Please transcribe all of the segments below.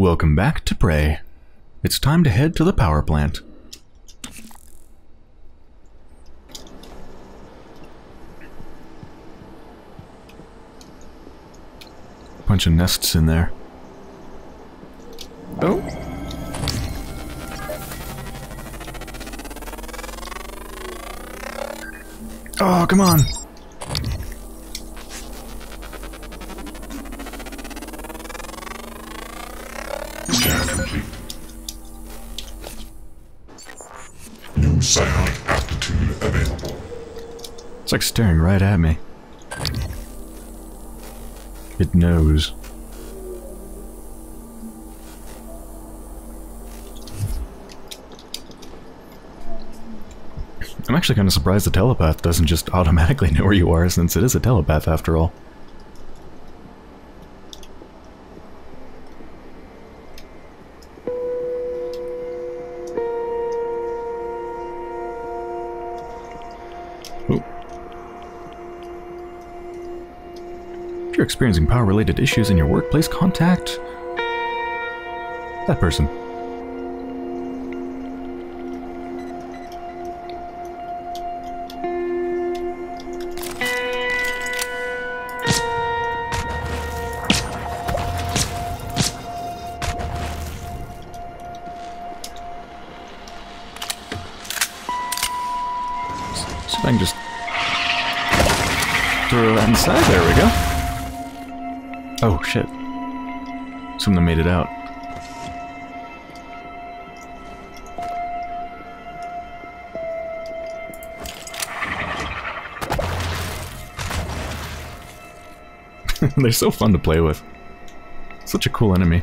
Welcome back to Prey. It's time to head to the power plant. Bunch of nests in there. Oh! Oh, come on! Psionic aptitude available. It's like staring right at me. It knows. I'm actually kind of surprised the telepath doesn't just automatically know where you are, since it is a telepath after all. Experiencing power-related issues in your workplace, contact that person. So I can just throw that inside. There we go. Oh, shit. Someone made it out. They're so fun to play with. Such a cool enemy.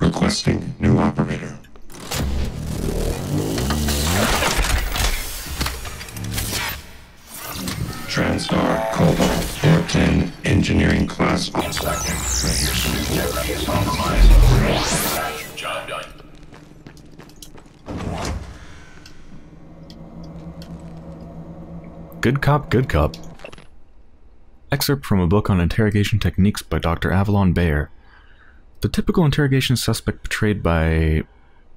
Requesting new operator. Transtar Cobalt 410 engineering class. Job done. Good cop, good cop. Excerpt from a book on interrogation techniques by Dr. Avalon Bayer. The typical interrogation suspect portrayed by...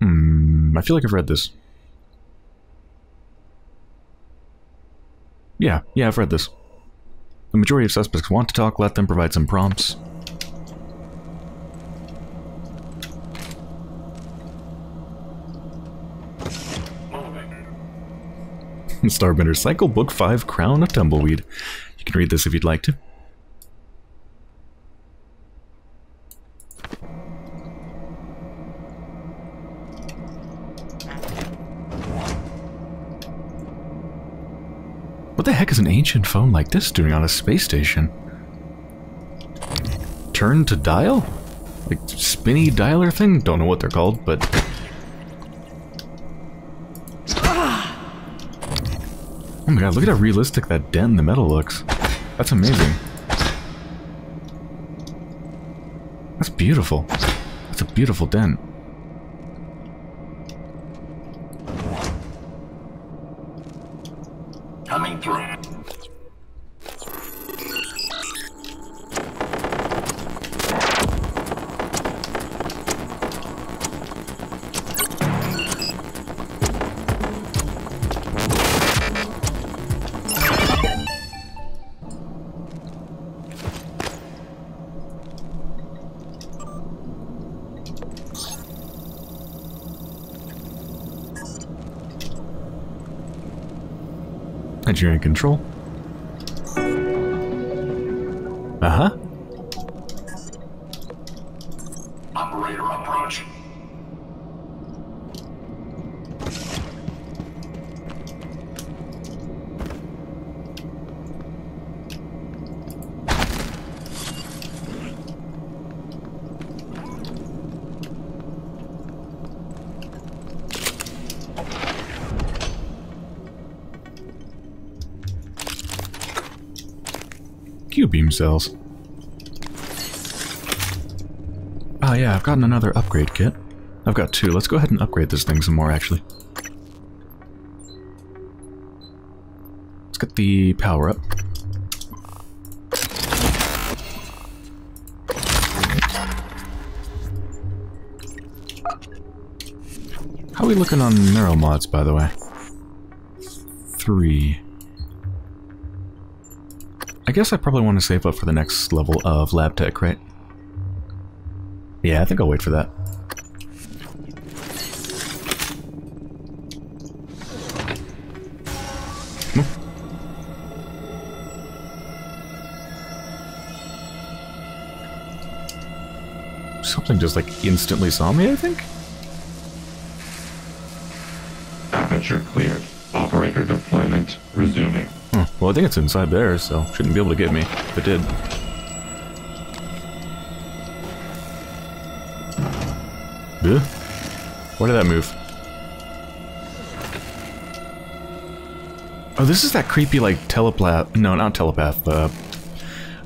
I feel like I've read this. Yeah, I've read this. The majority of suspects want to talk, let them provide some prompts. Starbender Cycle, Book 5, Crown of Tumbleweed. You can read this if you'd like to. What the heck is an ancient phone like this doing on a space station? Turn to dial? Like spinny dialer thing? Don't know what they're called, but... Oh my god, look at how realistic that dent in the metal looks. That's amazing. That's beautiful. That's a beautiful dent. You're in control. Uh-huh. Operator approach. Q-beam cells. Oh yeah, I've gotten another upgrade kit. I've got two. Let's go ahead and upgrade this thing some more, actually. Let's get the power up. How are we looking on NeuroMods, by the way? 3. I guess I probably want to save up for the next level of Laptec, right? Yeah, I think I'll wait for that. Something just like instantly saw me, I think? Aperture cleared. Operator deployment resuming. Huh. Well, I think it's inside there, so shouldn't be able to get me if it did. Where did that move? Oh, this is that creepy, like, telepath... No, not telepath,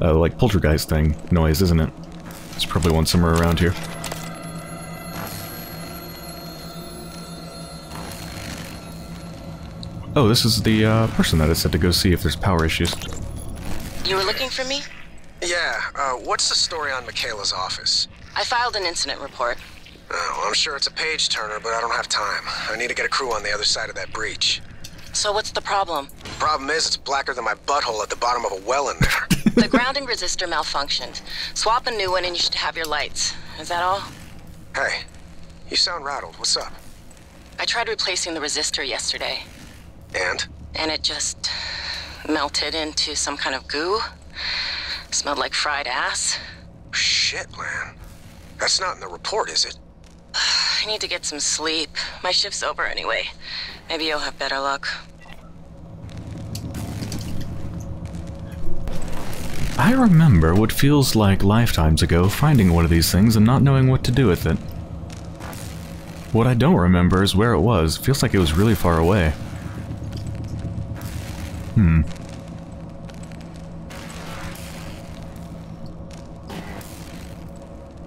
like, poltergeist thing noise, isn't it? There's probably one somewhere around here. Oh, this is the, person that I said to go see if there's power issues. You were looking for me? Yeah, what's the story on Michaela's office? I filed an incident report. Oh, well, I'm sure it's a page-turner, but I don't have time. I need to get a crew on the other side of that breach. So what's the problem? The problem is it's blacker than my butthole at the bottom of a well in there. The grounding resistor malfunctioned. Swap a new one and you should have your lights. Is that all? Hey, you sound rattled. What's up? I tried replacing the resistor yesterday. And? And it just melted into some kind of goo. Smelled like fried ass. Shit, man. That's not in the report, is it? I need to get some sleep. My shift's over anyway. Maybe you'll have better luck. I remember what feels like lifetimes ago finding one of these things and not knowing what to do with it. What I don't remember is where it was. It feels like it was really far away.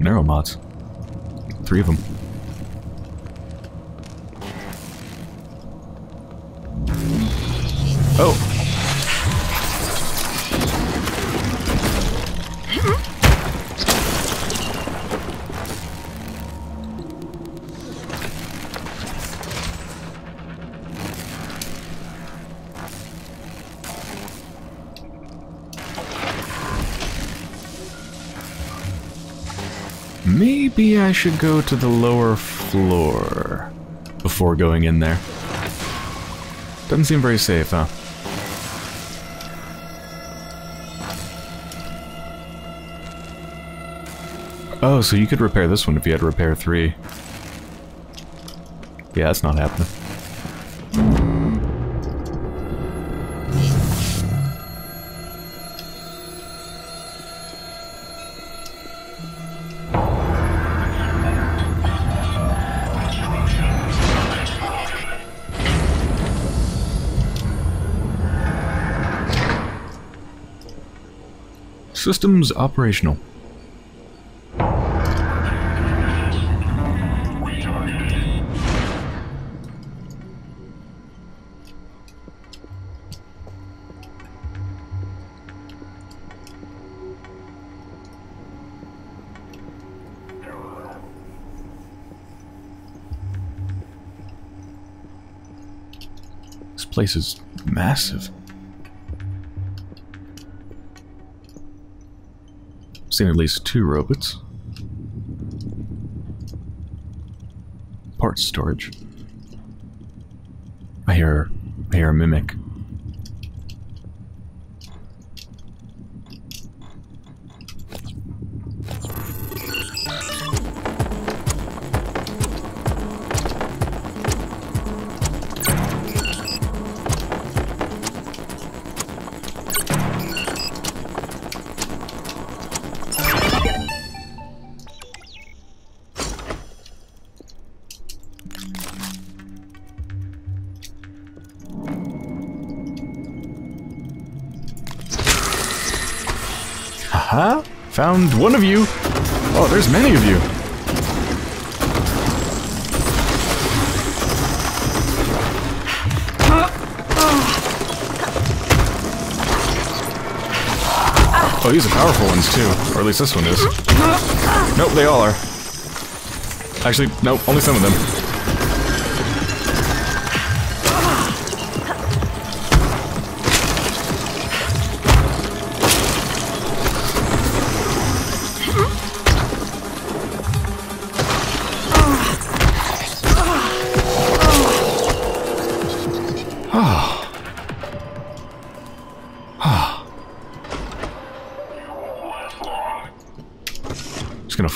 NeuroMods. 3 of them. Oh! Maybe I should go to the lower floor before going in there. Doesn't seem very safe, huh? Oh, so you could repair this one if you had to repair 3. Yeah, that's not happening. Systems operational. This place is massive. Seen at least 2 robots. Parts storage. I hear a mimic. Aha! Found one of you! Oh, there's many of you! Oh, these are powerful ones too. Or at least this one is. Nope, they all are. Actually, nope, only some of them.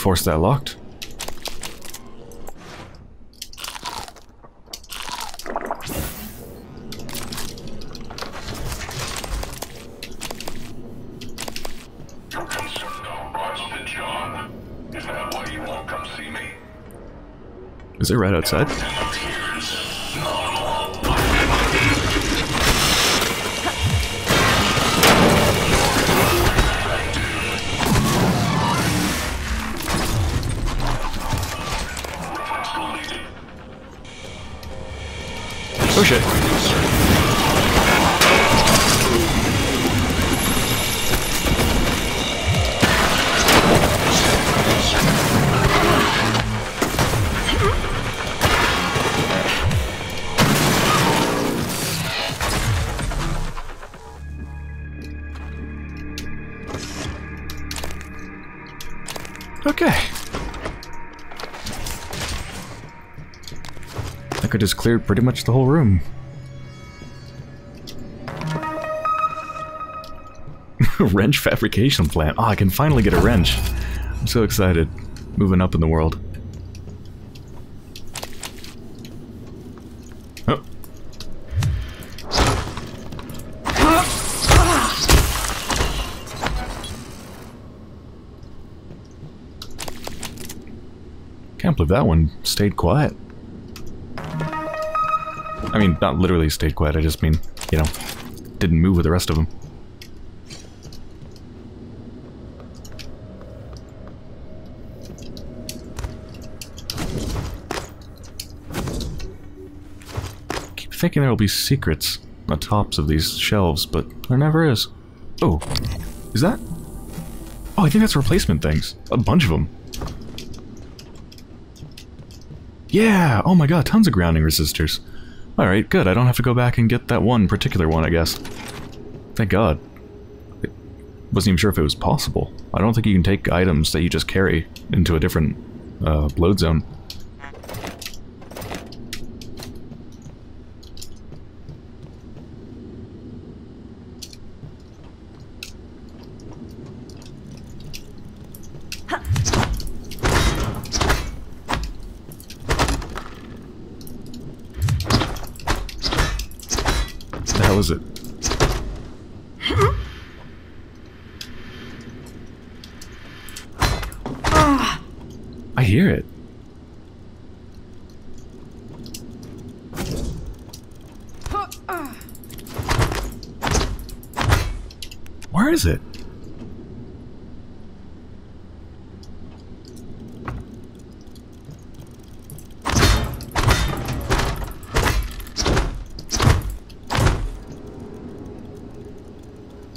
Force that locked. You're concerned I'm busted, John. Is that why you won't come see me? Is it right outside? Oh shit. Okay. I could just clear pretty much the whole room. Wrench fabrication plant. Oh, I can finally get a wrench. I'm so excited. Moving up in the world. Oh. Can't believe that one stayed quiet. I mean, not literally stayed quiet, I just mean, you know, didn't move with the rest of them. Thinking there will be secrets on tops of these shelves, but there never is. Oh, is that? Oh, I think that's replacement things. A bunch of them. Yeah! Oh my god, tons of grounding resistors. Alright, good. I don't have to go back and get that one particular one, I guess. Thank god. I wasn't even sure if it was possible. I don't think you can take items that you just carry into a different load zone. Is it? I hear it. Where is it?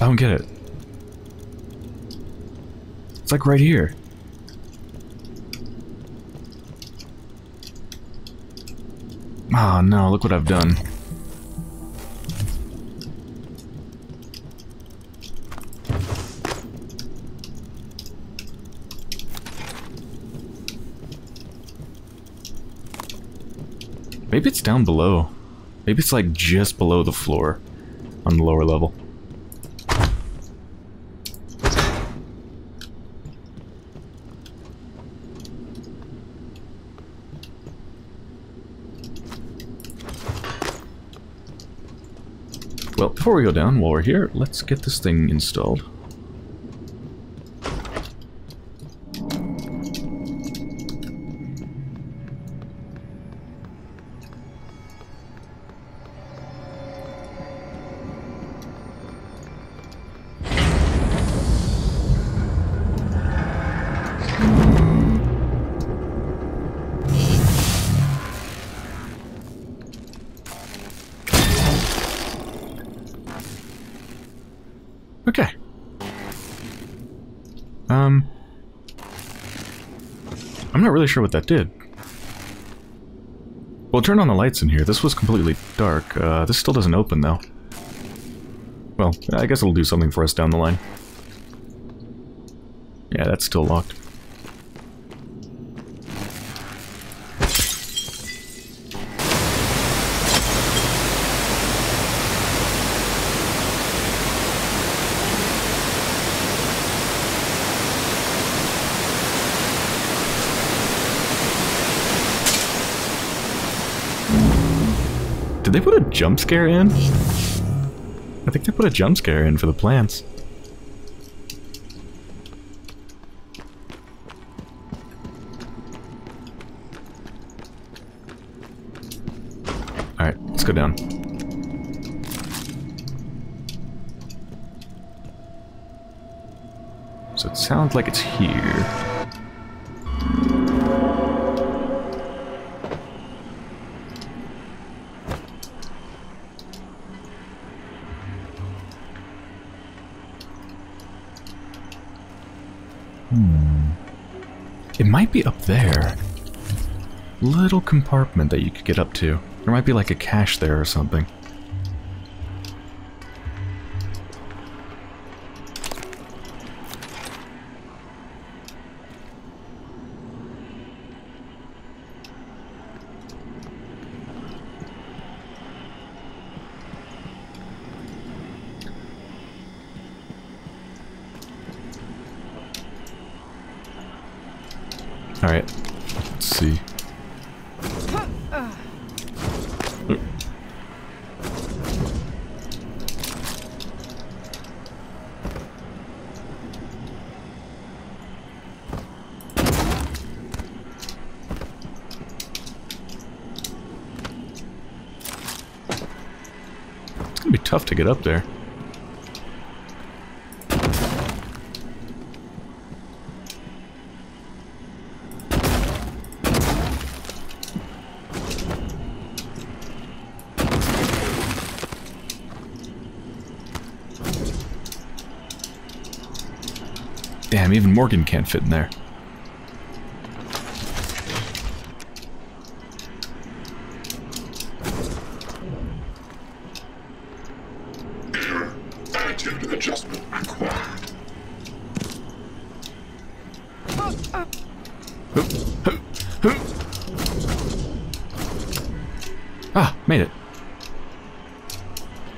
I don't get it. It's like right here. Oh no, look what I've done. Maybe it's down below. Maybe it's like just below the floor on the lower level. Well, before we go down, while we're here, let's get this thing installed. Okay. I'm not really sure what that did. We'll turn on the lights in here. This was completely dark. This still doesn't open, though. Well, I guess it'll do something for us down the line. Yeah, that's still locked. Did they put a jump scare in? I think they put a jump scare in for the plants. Alright, let's go down. So it sounds like it's here. It might be up there. Little compartment that you could get up to. There might be like a cache there or something. Alright, let's see. It's gonna be tough to get up there. Damn, even Morgan can't fit in there. Attitude adjustment required. Ah, made it.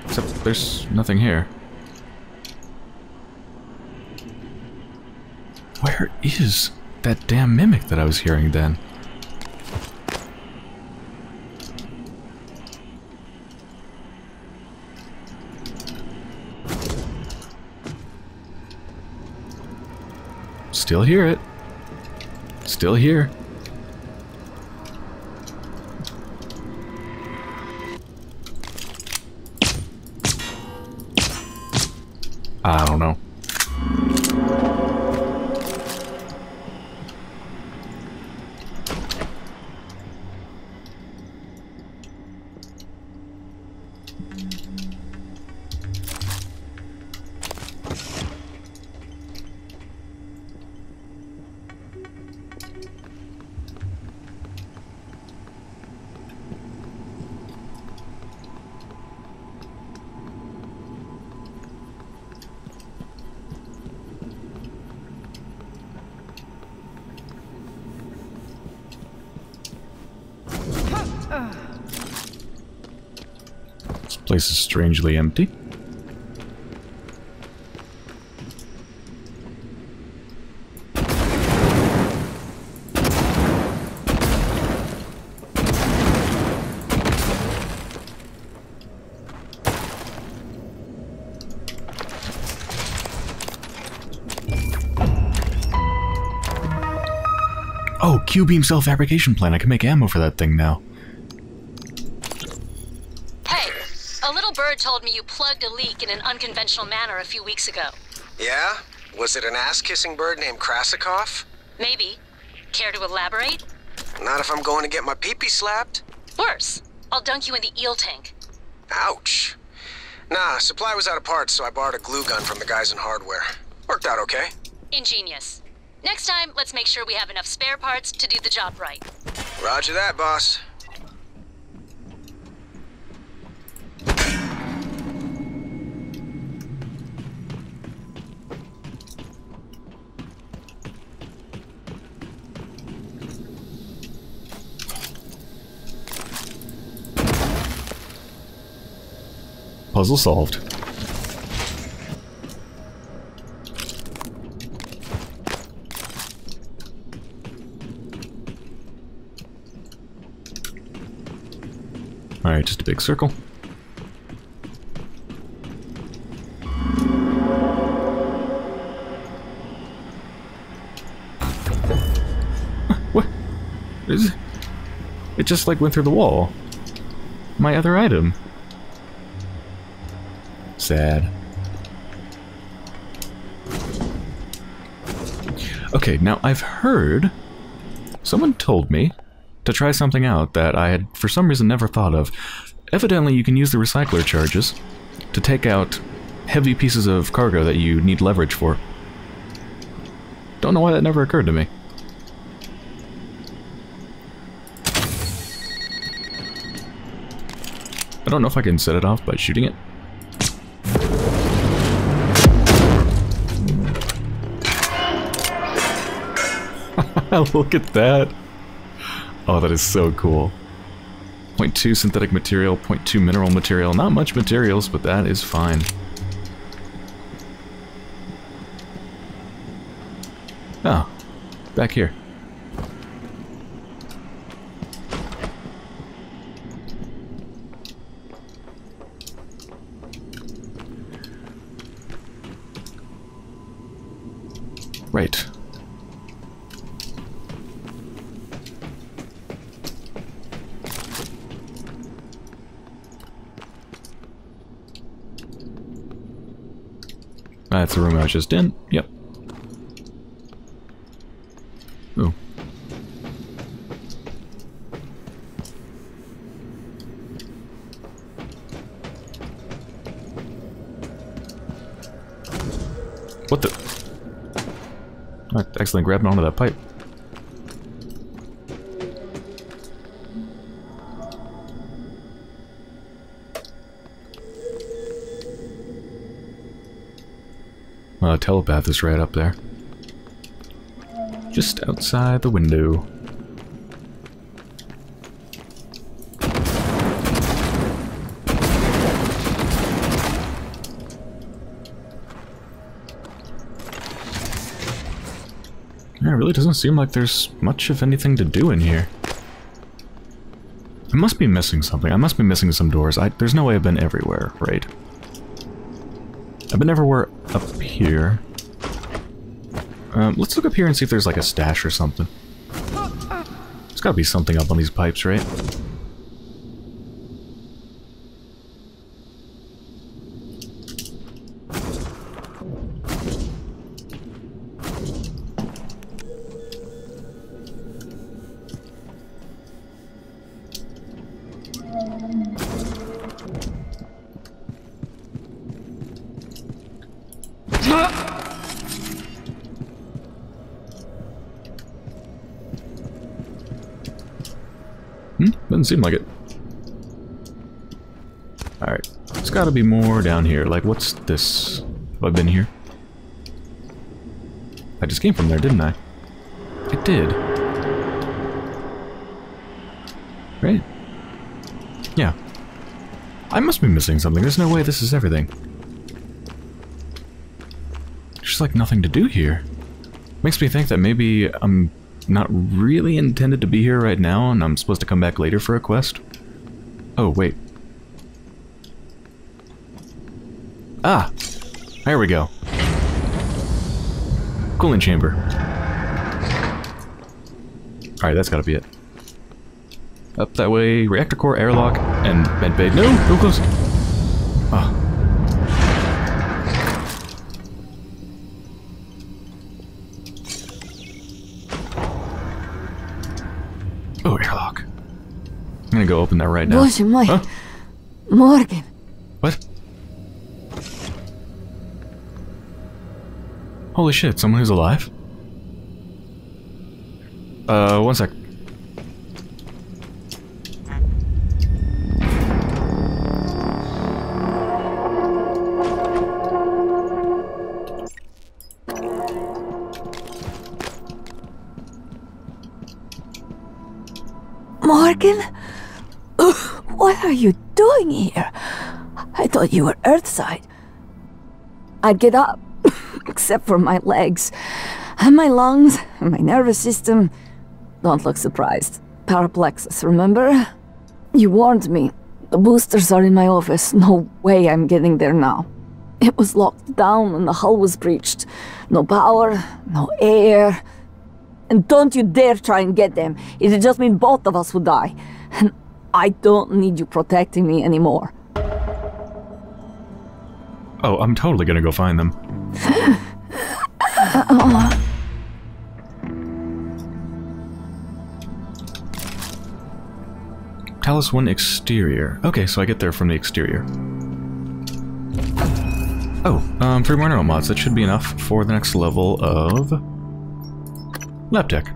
Except there's nothing here. Where is that damn mimic that I was hearing then? Still hear it. Still here. I don't know. This place is strangely empty. Oh, Q-beam self-fabrication plant. I can make ammo for that thing now. Told me you plugged a leak in an unconventional manner a few weeks ago. Yeah? Was it an ass-kissing bird named Krasikov? Maybe. Care to elaborate? Not if I'm going to get my pee-pee slapped. Worse. I'll dunk you in the eel tank. Ouch. Nah, supply was out of parts, so I borrowed a glue gun from the guys in hardware. Worked out okay. Ingenious. Next time, let's make sure we have enough spare parts to do the job right. Roger that, boss. Puzzle solved. All right, just a big circle. What? Is it? It just like went through the wall. My other item. Sad. Okay, now I've heard, someone told me to try something out that I had for some reason never thought of. Evidently you can use the recycler charges to take out heavy pieces of cargo that you need leverage for. Don't know why that never occurred to me. I don't know if I can set it off by shooting it. Look at that. Oh, that is so cool. 0.2 synthetic material, 0.2 mineral material. Not much materials, but that is fine. Oh, back here. Right. That's the room I was just in. Yep. Oh. What the? I accidentally grabbed onto that pipe. Telepath is right up there. Just outside the window. Yeah, it really doesn't seem like there's much of anything to do in here. I must be missing something. I must be missing some doors. There's no way I've been everywhere, right? I've been everywhere up here. Let's look up here and see if there's like a stash or something. There's gotta be something up on these pipes, right? Doesn't seem like it. Alright. There's gotta be more down here. Like, what's this? Have I been here? I just came from there, didn't I? I did. Right? Yeah. I must be missing something. There's no way this is everything. There's just, like, nothing to do here. Makes me think that maybe I'm not really intended to be here right now, and I'm supposed to come back later for a quest. Oh, wait. Ah! There we go. Cooling chamber. Alright, that's gotta be it. Up that way, reactor core, airlock, and medbay. No! Go close! Ah. Oh. I'm gonna go open that right now. Huh? Morgan. What? Holy shit, someone who's alive? One sec. Morgan? What are you doing here? I thought you were Earthside. I'd get up, except for my legs, and my lungs, and my nervous system. Don't look surprised. Paraplexus, remember? You warned me. The boosters are in my office. No way I'm getting there now. It was locked down and the hull was breached. No power, no air. And don't you dare try and get them. It'd just mean both of us would die. And I don't need you protecting me anymore. Oh, I'm totally gonna go find them. Oh. Talos I exterior. Okay, so I get there from the exterior. Oh, 3 more NeuroMods. That should be enough for the next level of Laptec.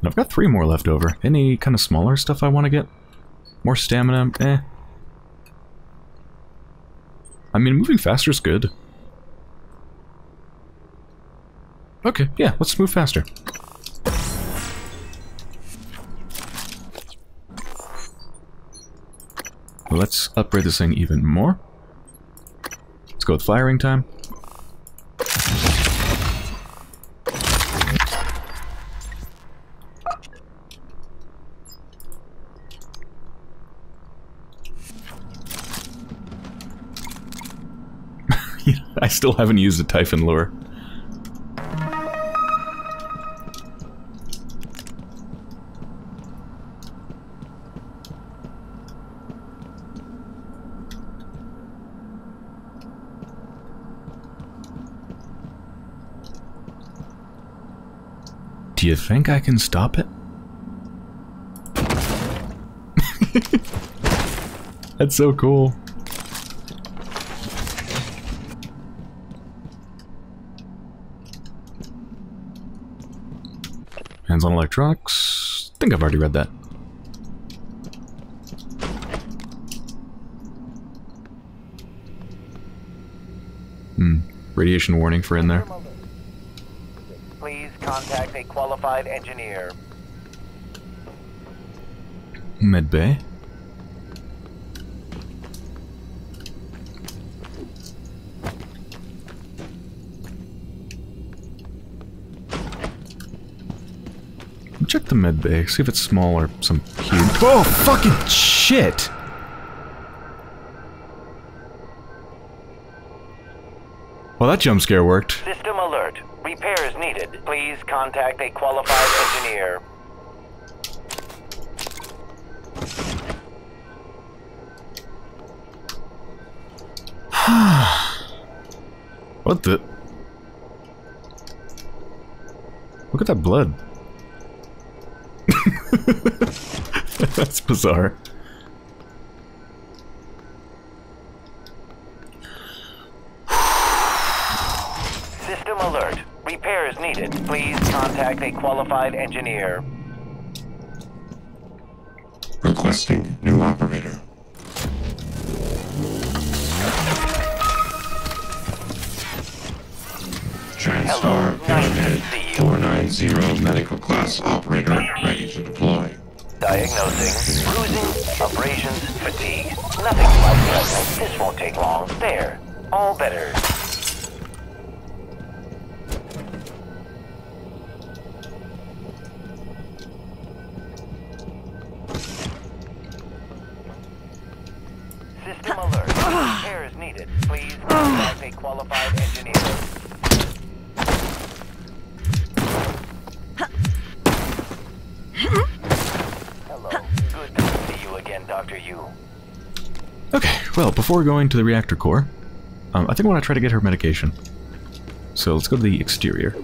And I've got 3 more left over. Any kind of smaller stuff I want to get? More stamina? Eh. I mean, moving faster is good. Okay, yeah, let's move faster. Let's upgrade this thing even more. Let's go with firing time. I still haven't used the Typhon lure. Do you think I can stop it? That's so cool. Hands on electronics. I think I've already read that. Radiation warning for in there. Please contact a qualified engineer. Medbay. Check the medbay. See if it's small or some huge. Oh, fucking shit! Well, that jump scare worked. System alert. Repairs needed. Please contact a qualified engineer. What the? Look at that blood. That's bizarre. Please contact a qualified engineer. Requesting new operator. Transtar Pyramid 490 medical class operator ready to deploy. Diagnosing bruising, abrasions, fatigue. Nothing like that. This won't take long. There. All better. Well, before going to the reactor core, I think I want to try to get her medication. So let's go to the exterior.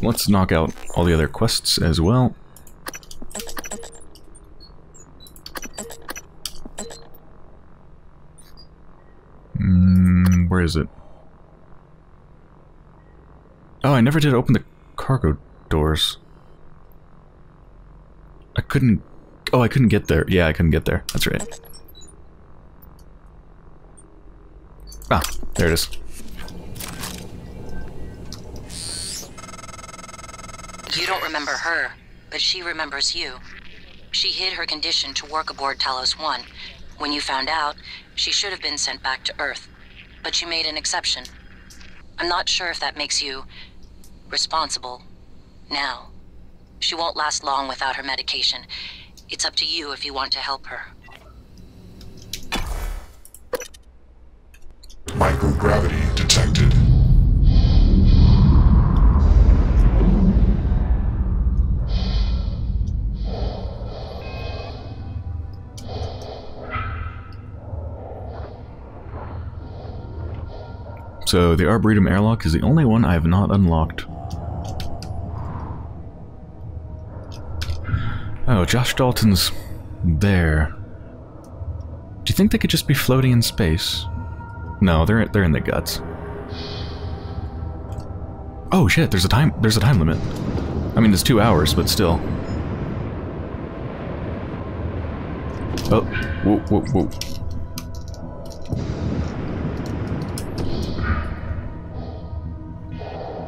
Let's knock out all the other quests as well. Where is it? Oh, I never did open the cargo doors. I couldn't... Oh, I couldn't get there. Yeah, I couldn't get there. That's right. Ah, there it is. You don't remember her, but she remembers you. She hid her condition to work aboard Talos I. When you found out, she should have been sent back to Earth, but you made an exception. I'm not sure if that makes you responsible now. She won't last long without her medication. It's up to you if you want to help her. Microgravity detected. So the Arboretum airlock is the only one I have not unlocked. Oh, Josh Dalton's there. Do you think they could just be floating in space? No, they're in the guts. Oh shit, there's a time limit. I mean, it's 2 hours, but still. Oh, whoa, whoa, whoa.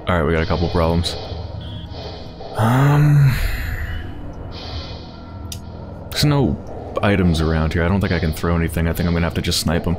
Alright, we got a couple problems. There's no items around here. I don't think I can throw anything. I think I'm gonna have to just snipe them.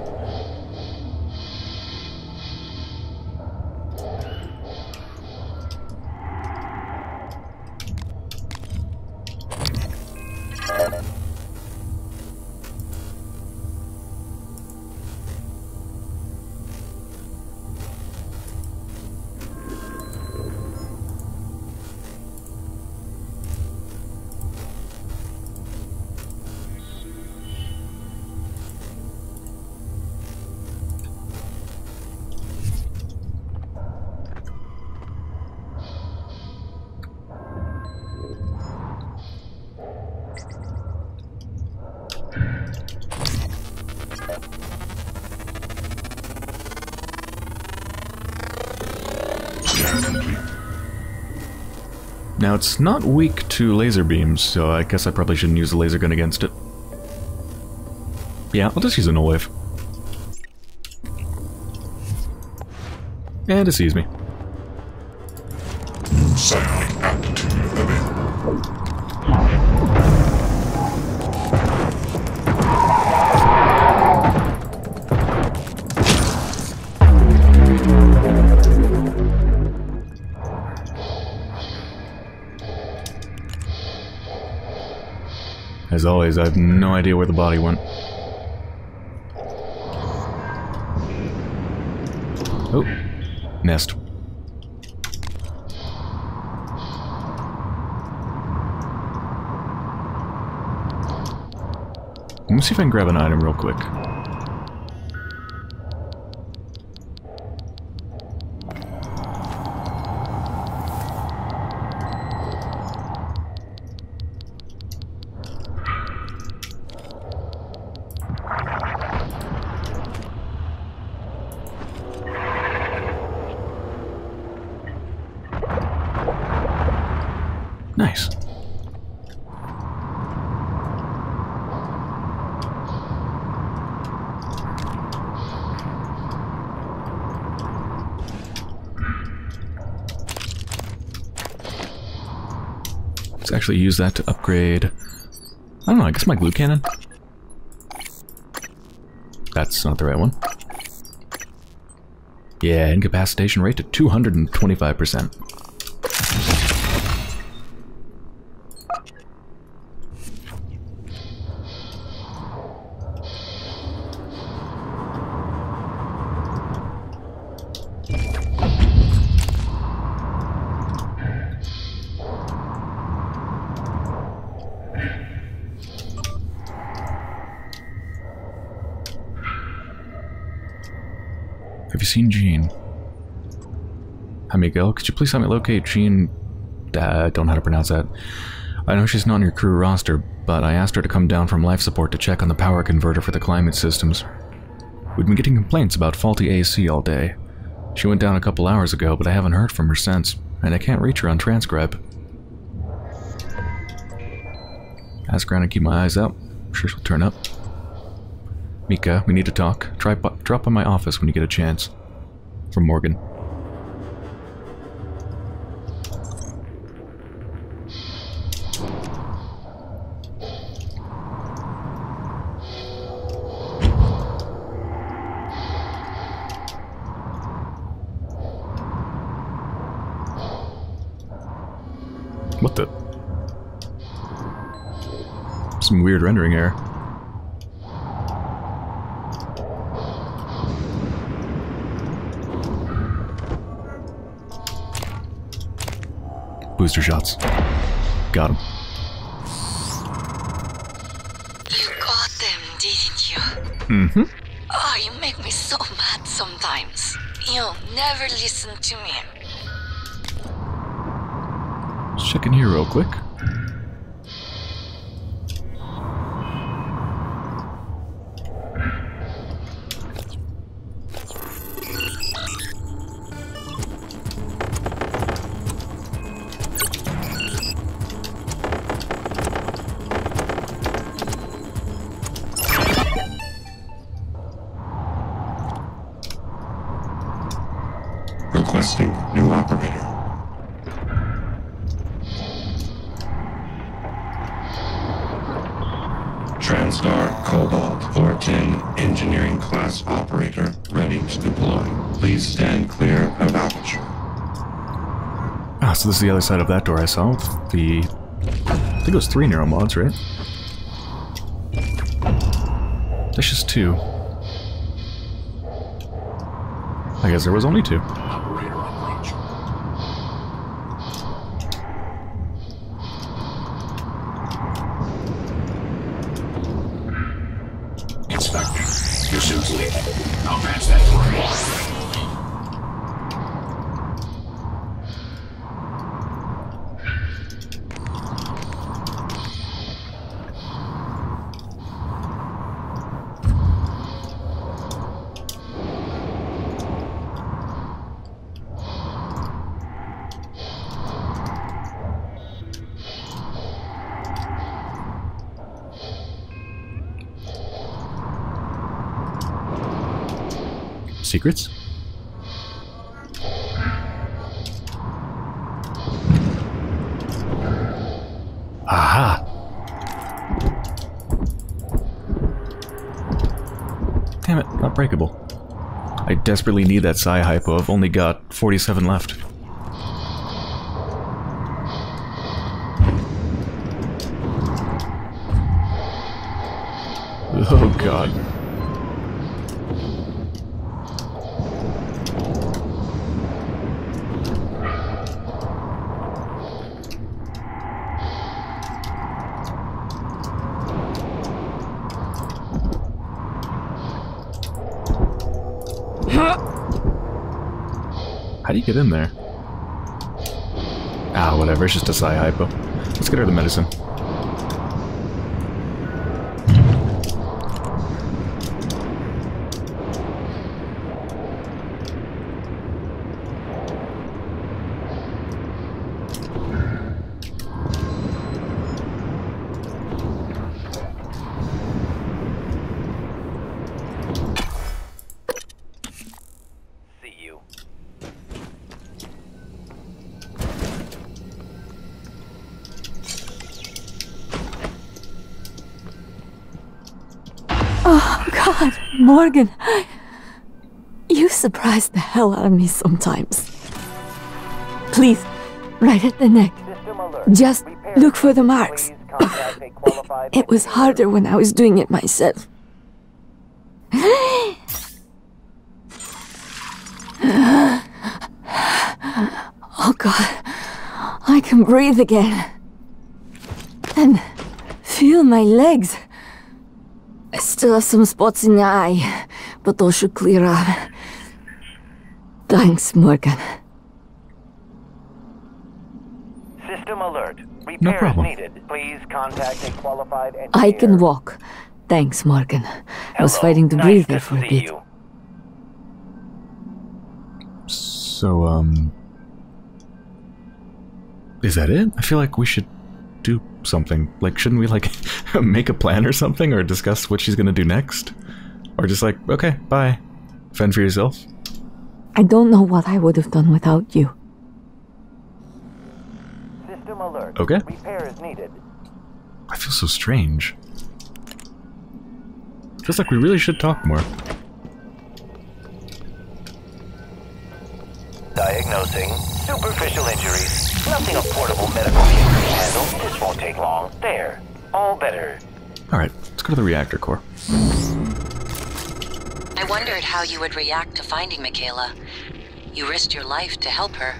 Now, it's not weak to laser beams, so I guess I probably shouldn't use a laser gun against it. Yeah, I'll just use a null wave. And it sees me. Psionic aptitude available. As always, I have no idea where the body went. Oh, nest. Let me see if I can grab an item real quick. Nice. Let's actually use that to upgrade. I don't know, I guess my glue cannon? That's not the right one. Yeah, incapacitation rate to 225%. Seen Jean. Hi Miguel, could you please help me locate Jean? I don't know how to pronounce that. I know she's not on your crew roster, but I asked her to come down from life support to check on the power converter for the climate systems. We'd been getting complaints about faulty AC all day. She went down a couple hours ago, but I haven't heard from her since, and I can't reach her on transcribe. Ask around and keep my eyes out. I'm sure she'll turn up. Mika, we need to talk. Drop by my office when you get a chance. From Morgan. What the? Some weird rendering error. Booster shots. Got him. You got them, didn't you? Mm-hmm. Oh, you make me so mad sometimes. You never listen to me. Let's check in here real quick. Requesting new operator. Transtar Cobalt 410 engineering class operator ready to deploy. Please stand clear of Aperture. Ah, so this is the other side of that door I saw. I think it was 3 NeuroMods, right? That's just 2. I guess there was only 2. Secrets? Aha! Damn it, not breakable. I desperately need that psi hypo. I've only got 47 left. Oh god. How do you get in there? Ah, whatever, it's just a psi hypo. Let's get her the medicine. Morgan, you surprise the hell out of me sometimes. Please, right at the neck. Just look for the marks. It was harder when I was doing it myself. Oh God, I can breathe again. And feel my legs. I still have some spots in the eye, but those should clear up. Thanks, Morgan. System alert. Repairs no problem. Needed. Please contact a qualified engineer. I can walk. Thanks, Morgan. I was fighting to breathe there for a bit. So, is that it? I feel like we should do something. Like, shouldn't we, like, make a plan or something? Or discuss what she's gonna do next? Or just like, okay, bye. Fend for yourself. I don't know what I would have done without you. System alert. Okay. Repair is needed. I feel so strange. Feels like we really should talk more. Diagnosing superficial injuries. Nothing a portable medical team can handle. This won't take long. There. All better. Alright, let's go to the reactor core. I wondered how you would react to finding Mikhaila. You risked your life to help her.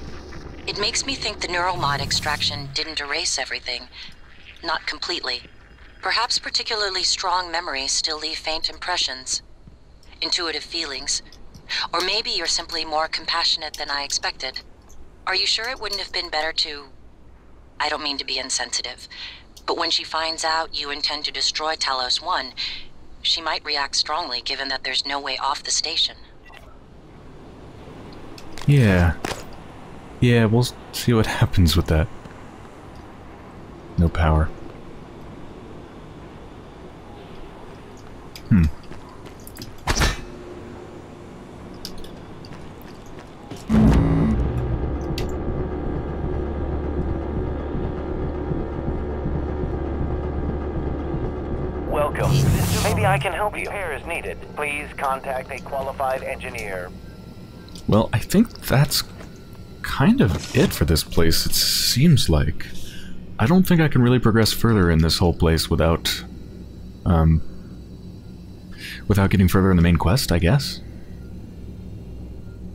It makes me think the NeuroMod extraction didn't erase everything. Not completely. Perhaps particularly strong memories still leave faint impressions. Intuitive feelings. Or maybe you're simply more compassionate than I expected. Are you sure it wouldn't have been better to... I don't mean to be insensitive, but when she finds out you intend to destroy Talos I, she might react strongly given that there's no way off the station. Yeah. Yeah, we'll see what happens with that. No power. Hmm. Welcome. Maybe I can help you. Repair is needed. Please contact a qualified engineer. Well, I think that's kind of it for this place, it seems like. I don't think I can really progress further in this whole place without, without getting further in the main quest, I guess.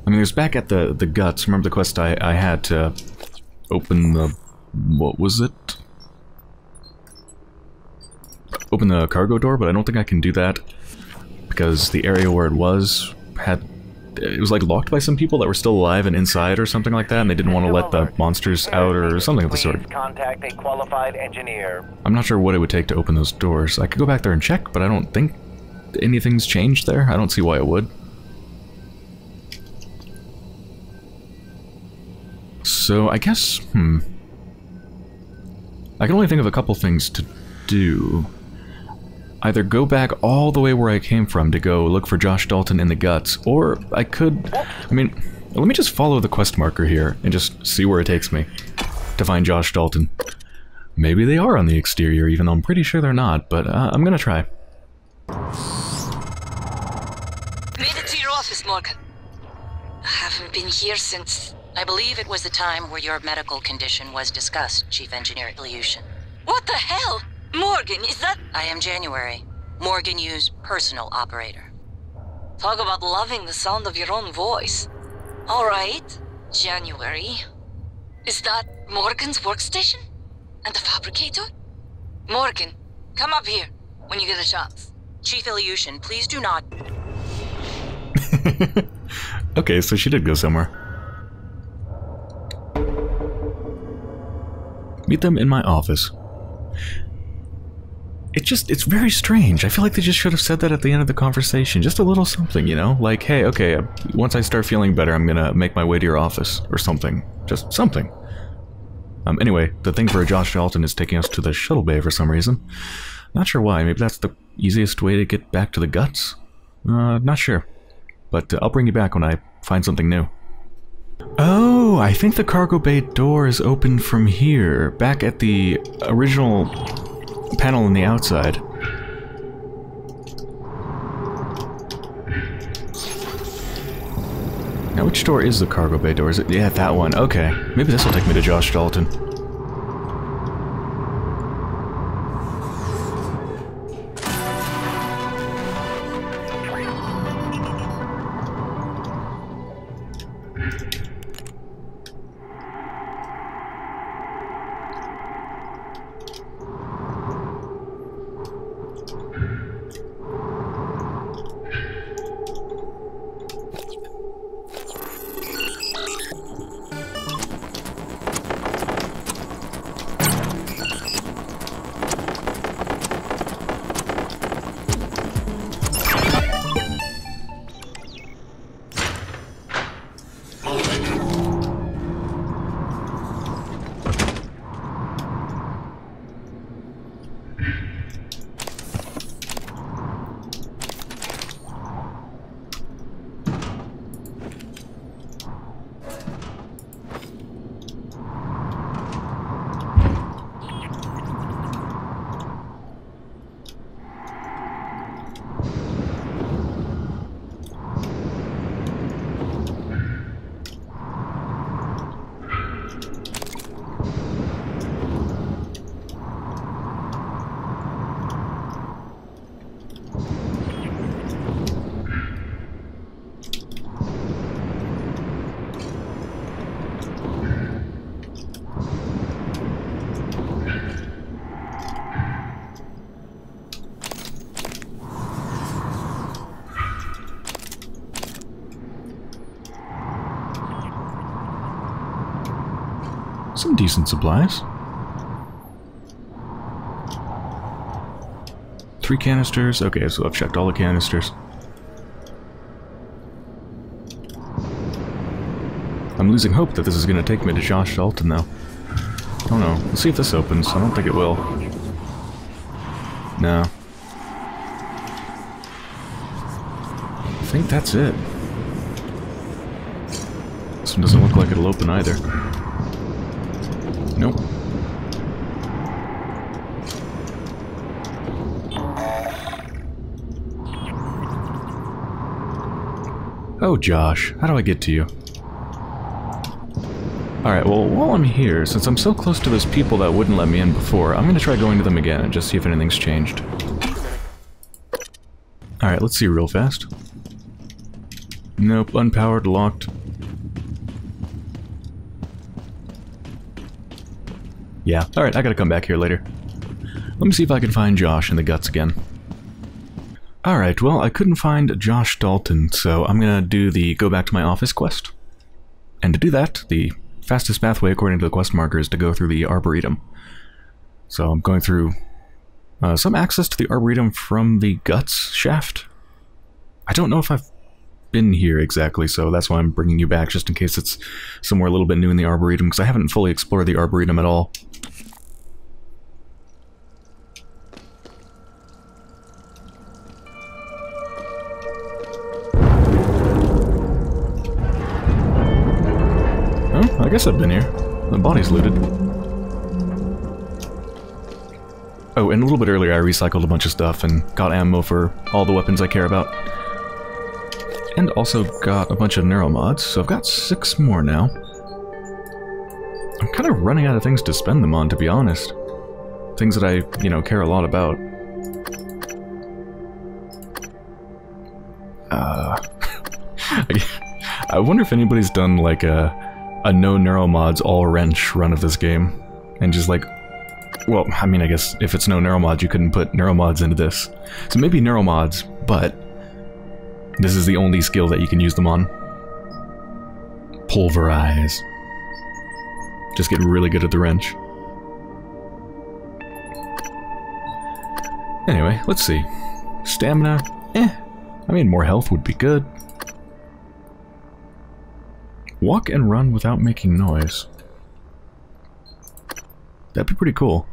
I mean, there's back at the guts. Remember the quest I had to open the... what was it? Open the cargo door, but I don't think I can do that because the area where it was had... it was like locked by some people that were still alive and inside or something like that, and they didn't want to let the monsters out or something of the sort. Contact a qualified engineer. I'm not sure what it would take to open those doors. I could go back there and check, but I don't think anything's changed there. I don't see why it would. So I guess, I can only think of a couple things to do. Either go back all the way where I came from to go look for Josh Dalton in the guts, or I could... I mean, let me just follow the quest marker here and just see where it takes me to find Josh Dalton. Maybe they are on the exterior, even though I'm pretty sure they're not, but I'm gonna try. Made it to your office, Morgan. I haven't been here since... I believe it was the time where your medical condition was discussed, Chief Engineer Ilyushin. What the hell? Morgan, is that... I am January. Morgan Yu's personal operator. Talk about loving the sound of your own voice. All right, January. Is that Morgan's workstation? And the fabricator? Morgan, come up here when you get a chance. Chief Ilyushin, please do not... Okay, so she did go somewhere. Meet them in my office. It just, it's very strange. I feel like they just should have said that at the end of the conversation. Just a little something, you know? Like, hey, okay, once I start feeling better, I'm gonna make my way to your office or something. Just something. Anyway, the thing for Josh Dalton is taking us to the shuttle bay for some reason. Not sure why. Maybe that's the easiest way to get back to the guts? Not sure. But I'll bring you back when I find something new. Oh, I think the cargo bay door is open from here. Back at the original... panel on the outside. Now, which door is the cargo bay door? Is it? Yeah, that one. Okay. Maybe this will take me to Josh Dalton. Some decent supplies. 3 canisters. Okay, so I've checked all the canisters. I'm losing hope that this is going to take me to Josh Dalton, though. I don't know. We'll see if this opens. I don't think it will. No. I think that's it. This one doesn't look like it'll open either. Nope. Oh, Josh, how do I get to you? Alright, well, while I'm here, since I'm so close to those people that wouldn't let me in before, I'm gonna try going to them again and just see if anything's changed. Alright, let's see real fast. Nope, unpowered, locked. Yeah, alright, I gotta come back here later. Let me see if I can find Josh in the guts again. Alright, well, I couldn't find Josh Dalton, so I'm gonna do the go back to my office quest. And to do that, the fastest pathway according to the quest marker is to go through the Arboretum. So I'm going through some access to the Arboretum from the guts shaft. I don't know if I've been here exactly, so that's why I'm bringing you back, just in case it's somewhere a little bit new in the Arboretum, because I haven't fully explored the Arboretum at all. Oh, I guess I've been here. The body's looted. Oh, and a little bit earlier I recycled a bunch of stuff and got ammo for all the weapons I care about. And also got a bunch of NeuroMods, so I've got 6 more now. I'm kind of running out of things to spend them on, to be honest. Things that I, you know, care a lot about. I wonder if anybody's done, like, a no NeuroMods all wrench run of this game. And just like, well, I mean, I guess if it's no NeuroMods, you couldn't put NeuroMods into this. So maybe NeuroMods, but this is the only skill that you can use them on. Pulverize. Just get really good at the wrench. Anyway, let's see. Stamina? Eh. I mean, more health would be good. Walk and run without making noise. That'd be pretty cool.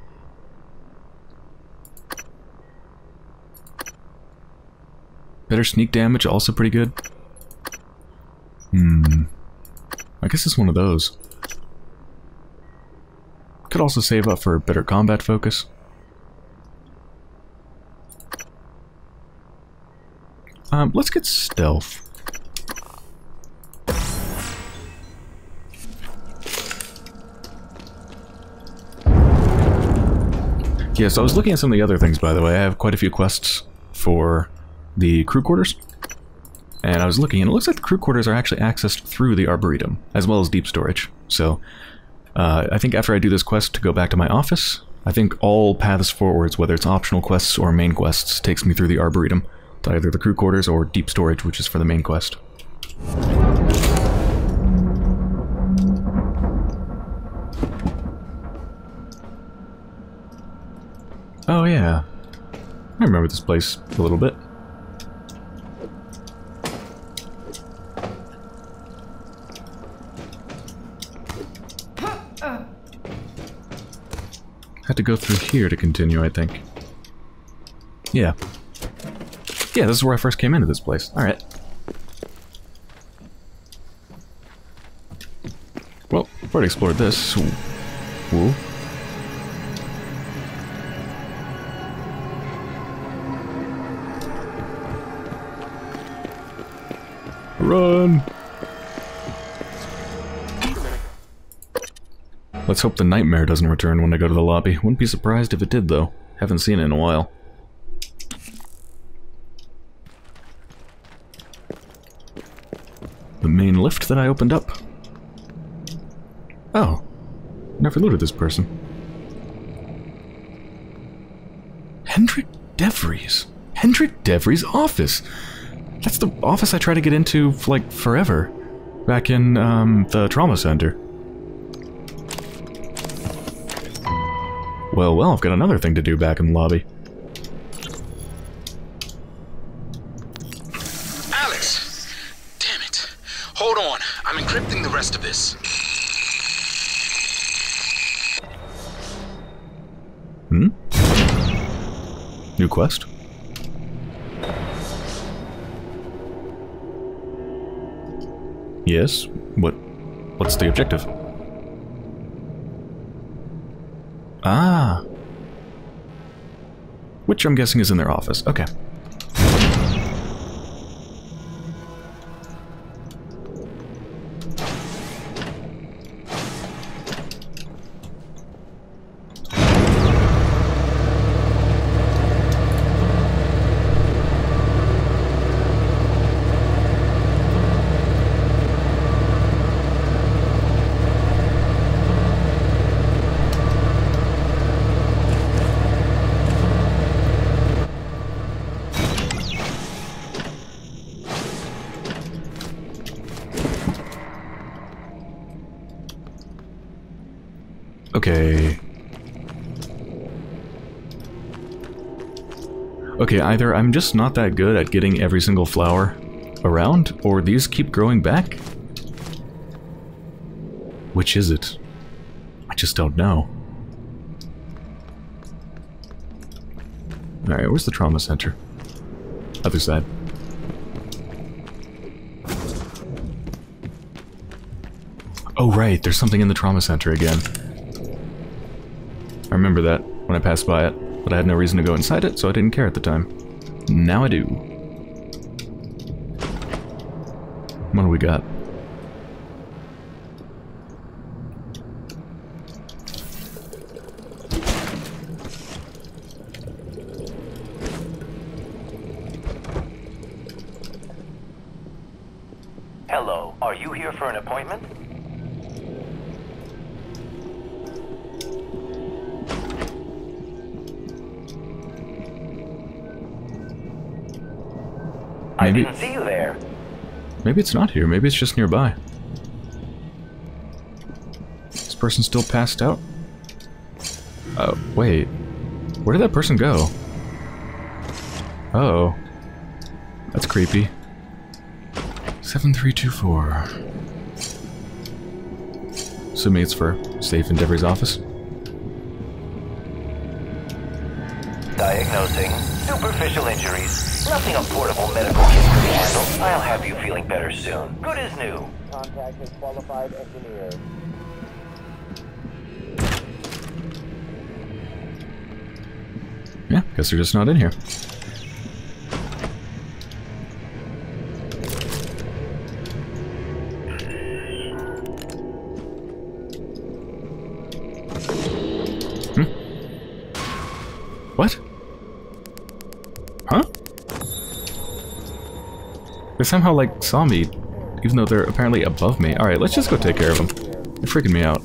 Better sneak damage, also pretty good. I guess it's one of those. Could also save up for a better combat focus. Let's get stealth. Yeah, so I was looking at some of the other things, by the way. I have quite a few quests for the crew quarters, and I was looking, and it looks like the crew quarters are actually accessed through the Arboretum, as well as deep storage. So, I think after I do this quest to go back to my office, I think all paths forwards, whether it's optional quests or main quests, takes me through the Arboretum, to either the crew quarters or deep storage, which is for the main quest. Oh yeah, I remember this place a little bit. had to go through here to continue, I think. Yeah. Yeah, this is where I first came into this place. Alright. Well, I've already explored this. Whoa. Run! Let's hope the nightmare doesn't return when I go to the lobby. Wouldn't be surprised if it did, though. Haven't seen it in a while. The main lift that I opened up. Oh. Never looted this person. Hendrik Devries. Hendrik Devries' office! That's the office I tried to get into, like, forever. Back in, the trauma center. Well, well, I've got another thing to do back in the lobby. Alex! Damn it. Hold on. I'm encrypting the rest of this. Hmm? New quest? Yes? What's the objective? Ah. Which I'm guessing is in their office. Okay. Okay, either I'm just not that good at getting every single flower around, or these keep growing back? Which is it? I just don't know. Alright, where's the trauma center? Other side. Oh right, there's something in the trauma center again. I remember that when I passed by it. But I had no reason to go inside it, so I didn't care at the time. Now I do. What do we got? Hello, are you here for an appointment? Maybe, I didn't see you there. Maybe it's not here. Maybe it's just nearby. This person's still passed out? Oh, wait. Where did that person go? Oh. That's creepy. 7324. Assuming it's for safe in Devries' office. Diagnosing superficial injuries. Nothing on portable medical kits to be handled. I'll have you feeling better soon. Good as new. Contact a qualified engineer. Yeah, guess they're just not in here. Somehow, like, saw me, even though they're apparently above me. Alright, let's just go take care of them. They're freaking me out.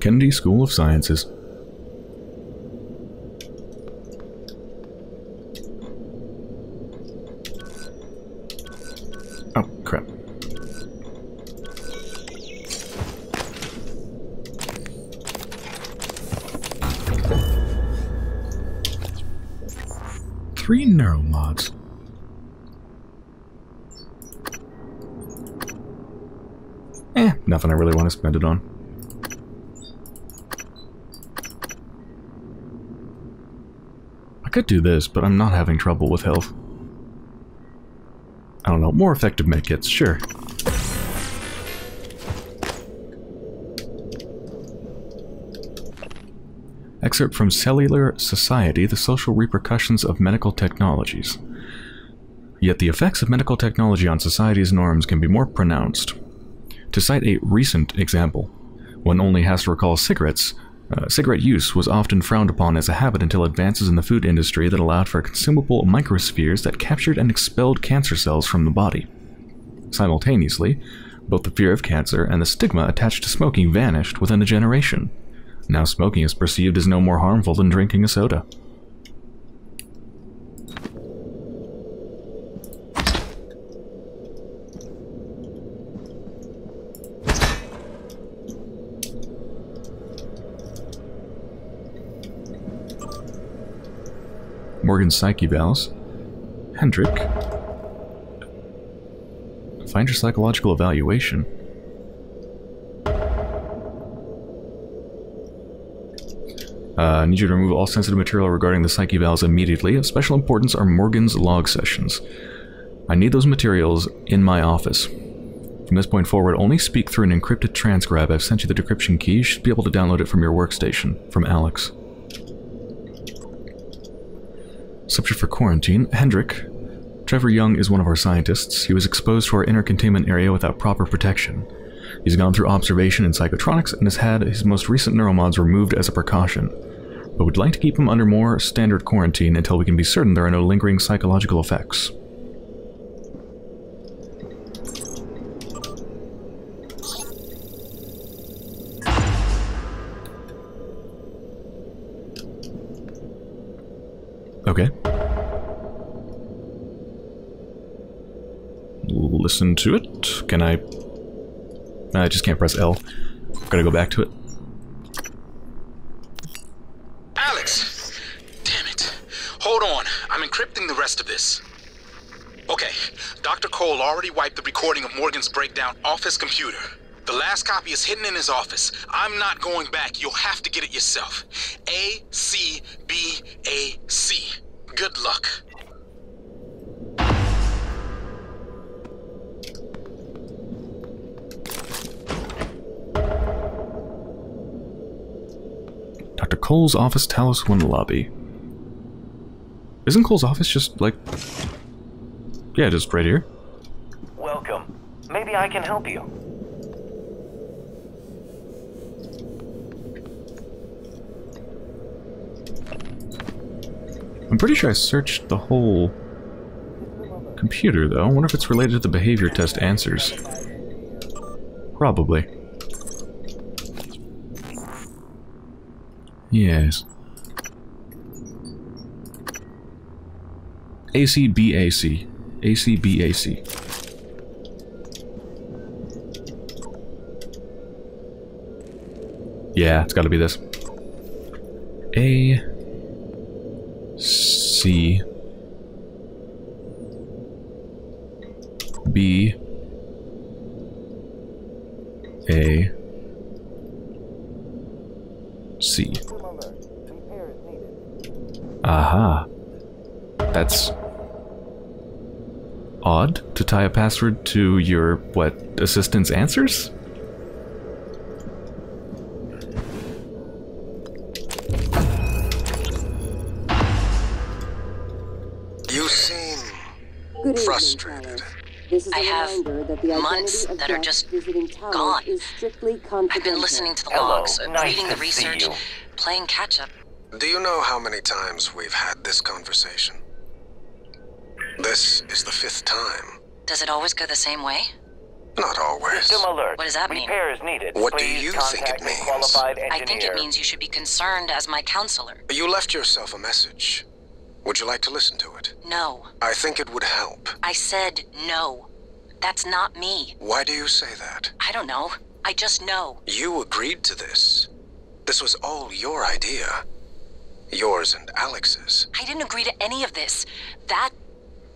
Kennedy School of Sciences. Oh, crap. Three NeuroMods. Nothing I really want to spend it on. I could do this, but I'm not having trouble with health. I don't know, more effective medkits, sure. Excerpt from Cellular Society, The Social Repercussions of Medical Technologies. Yet the effects of medical technology on society's norms can be more pronounced. To cite a recent example, one only has to recall cigarettes. Cigarette use was often frowned upon as a habit until advances in the food industry that allowed for consumable microspheres that captured and expelled cancer cells from the body. Simultaneously, both the fear of cancer and the stigma attached to smoking vanished within a generation. Now smoking is perceived as no more harmful than drinking a soda. Morgan's Psyche-Valves, Hendrik, find your psychological evaluation. I need you to remove all sensitive material regarding the Psyche-Valves immediately. Of special importance are Morgan's log sessions. I need those materials in my office. From this point forward, only speak through an encrypted transcribe. I've sent you the decryption key. You should be able to download it from your workstation. From Alex. Subject for quarantine, Hendrik. Trevor Young is one of our scientists. He was exposed to our inner containment area without proper protection. He's gone through observation in psychotronics and has had his most recent NeuroMods removed as a precaution. But we'd like to keep him under more standard quarantine until we can be certain there are no lingering psychological effects. Okay. Listen to it. Can I... I just can't press L. Gotta go back to it. Alex! Damn it. Hold on. I'm encrypting the rest of this. Okay. Dr. Cole already wiped the recording of Morgan's breakdown off his computer. The last copy is hidden in his office. I'm not going back. You'll have to get it yourself. A-C-B-A-C. Good luck. Dr. Cole's office, Talos I lobby. Isn't Cole's office just like... Yeah, just right here. Welcome. Maybe I can help you. I'm pretty sure I searched the whole computer, though. I wonder if it's related to the behavior test answers. Probably. Yes. ACBAC. ACBAC. Yeah, it's gotta be this. A... C B A C. Aha. That's odd to tie a password to your, what, assistant's answers? I have months that are just gone. I've been listening to the logs, reading the research, playing catch-up. Do you know how many times we've had this conversation? This is the 5th time. Does it always go the same way? Not always. System alert. What does that mean? Repair is needed. What Please do you think it means? I think it means you should be concerned as my counselor. You left yourself a message. Would you like to listen to it? No. I think it would help. I said no. That's not me. Why do you say that? I don't know. I just know. You agreed to this. This was all your idea. Yours and Alex's. I didn't agree to any of this. That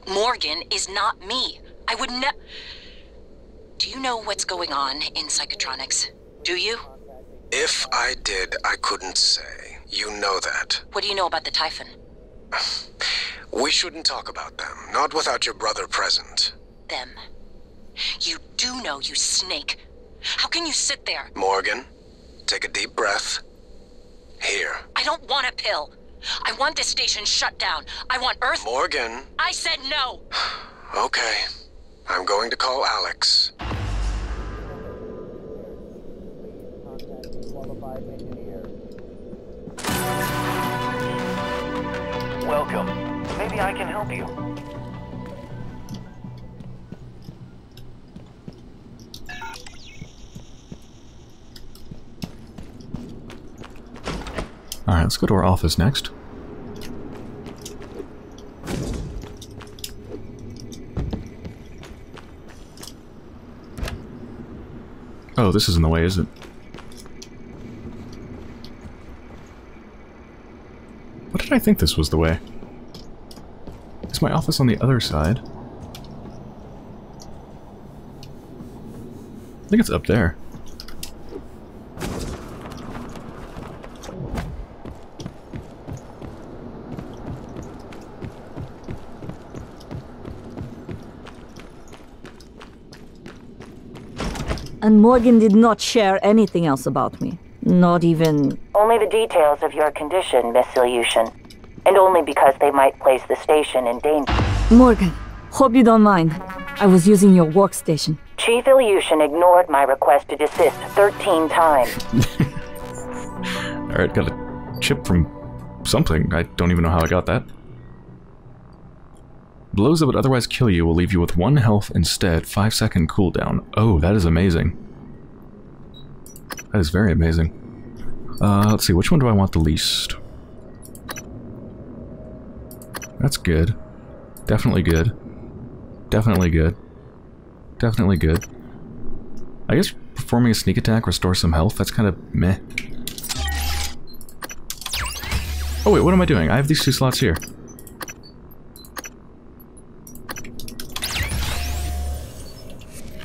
Morgan is not me. I would never... Do you know what's going on in Psychotronics? Do you? If I did, I couldn't say. You know that. What do you know about the Typhon? We shouldn't talk about them. Not without your brother present. Them. You do know, you snake. How can you sit there? Morgan, take a deep breath. Here. I don't want a pill. I want this station shut down. I want Earth... Morgan. I said no. Okay. I'm going to call Alex. Welcome. Maybe I can help you. Alright, let's go to our office next. Oh, this isn't the way, is it? What did I think this was the way? Is my office on the other side? I think it's up there. And Morgan did not share anything else about me. Not even... Only the details of your condition, Miss Ilyushin. And only because they might place the station in danger. Morgan, hope you don't mind. I was using your workstation. Chief Ilyushin ignored my request to desist 13 times. Alright, got a chip from something. I don't even know how I got that. Blows that would otherwise kill you will leave you with 1 health instead, 5-second cooldown. Oh, that is amazing. That is very amazing. Let's see, which one do I want the least? That's good. Definitely good. Definitely good. Definitely good. I guess performing a sneak attack restores some health. That's kind of meh. Oh wait, what am I doing? I have these 2 slots here.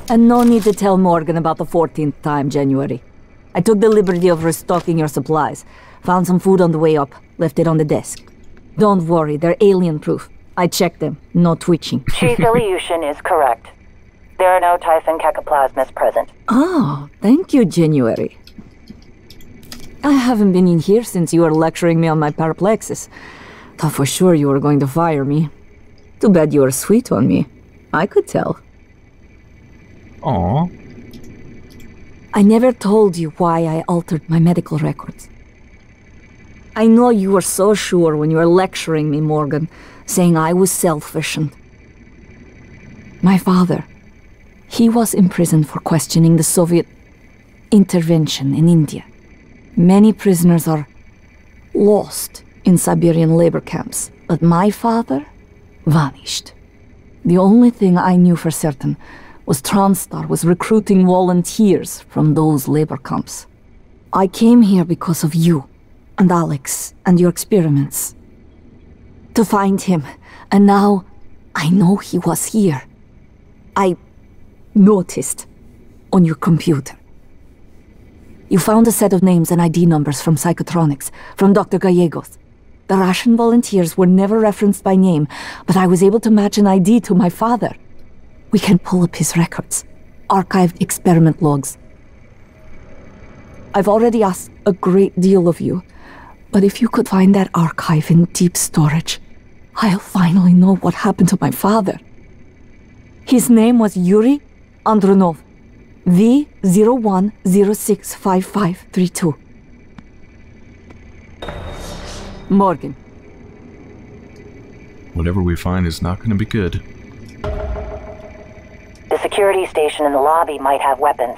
And no need to tell Morgan about the 14th time, January. I took the liberty of restocking your supplies. Found some food on the way up, left it on the desk. Don't worry, they're alien-proof. I checked them, no twitching. Chief Ilyushin is correct. There are no Typhon cacoplasmas present. Oh, thank you, January. I haven't been in here since you were lecturing me on my Paraplexus. Thought for sure you were going to fire me. Too bad you were sweet on me. I could tell. Aww. I never told you why I altered my medical records. I know you were so sure when you were lecturing me, Morgan, saying I was selfish and... My father, he was imprisoned for questioning the Soviet intervention in India. Many prisoners are lost in Siberian labor camps, but my father vanished. The only thing I knew for certain was Transtar was recruiting volunteers from those labor camps. I came here because of you, and Alex, and your experiments. To find him, and now I know he was here. I noticed on your computer. You found a set of names and ID numbers from Psychotronics, from Dr. Gallegos. The Russian volunteers were never referenced by name, but I was able to match an ID to my father. We can pull up his records, archived experiment logs. I've already asked a great deal of you, but if you could find that archive in deep storage, I'll finally know what happened to my father. His name was Yuri Andronov, V01065532. Morgan. Whatever we find is not going to be good. security station in the lobby might have weapons.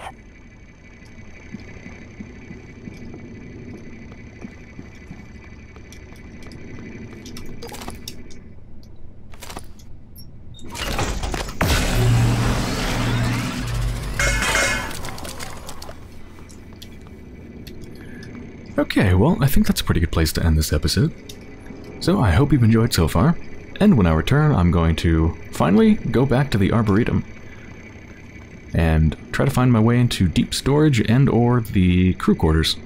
Okay, well, I think that's a pretty good place to end this episode. So I hope you've enjoyed so far, and when I return, I'm going to finally go back to the Arboretum and try to find my way into deep storage and/or the crew quarters.